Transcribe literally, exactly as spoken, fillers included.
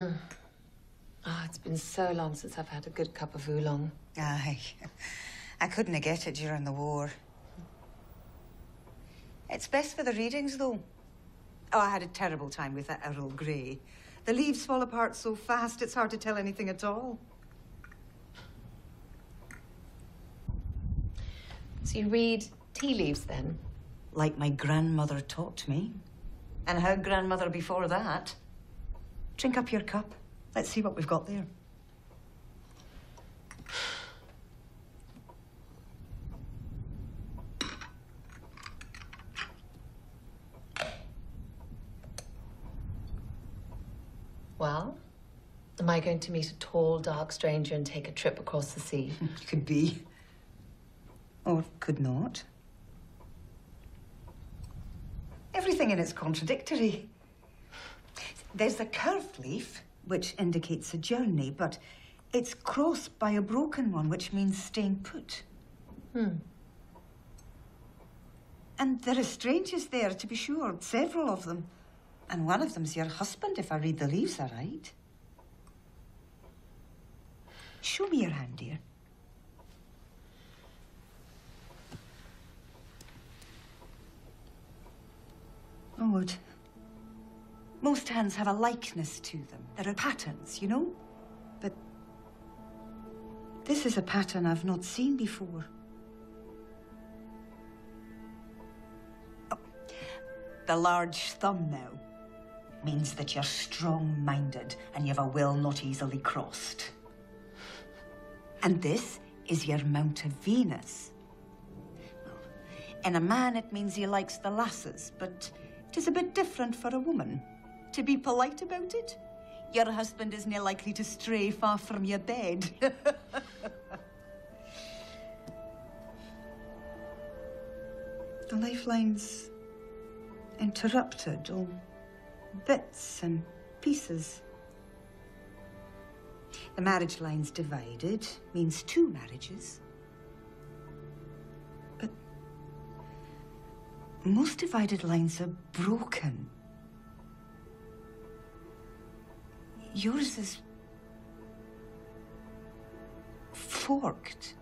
Mm. Oh, it's been so long since I've had a good cup of oolong. Aye. I couldn't get it during the war. It's best for the readings, though. Oh, I had a terrible time with that Earl Grey. The leaves fall apart so fast, it's hard to tell anything at all. So you read tea leaves, then? Like my grandmother taught me. And how grandmother before that. Drink up your cup. Let's see what we've got there. Well, am I going to meet a tall, dark stranger and take a trip across the sea? Could be. Or could not. Everything in it's contradictory. There's the curved leaf, which indicates a journey, but it's crossed by a broken one, which means staying put. Hmm. And there are strangers there, to be sure, several of them. And one of them's your husband, if I read the leaves aright. Show me your hand, dear. Maud, most hands have a likeness to them. There are patterns, you know? But this is a pattern I've not seen before. Oh, the large thumb now means that you're strong-minded and you've a will not easily crossed. And this is your Mount of Venus. In a man, it means he likes the lasses, but it is a bit different for a woman. To be polite about it, your husband is not likely to stray far from your bed. The lifeline's interrupted, all bits and pieces. The marriage line's divided, means two marriages. But most divided lines are broken. Yours is forked.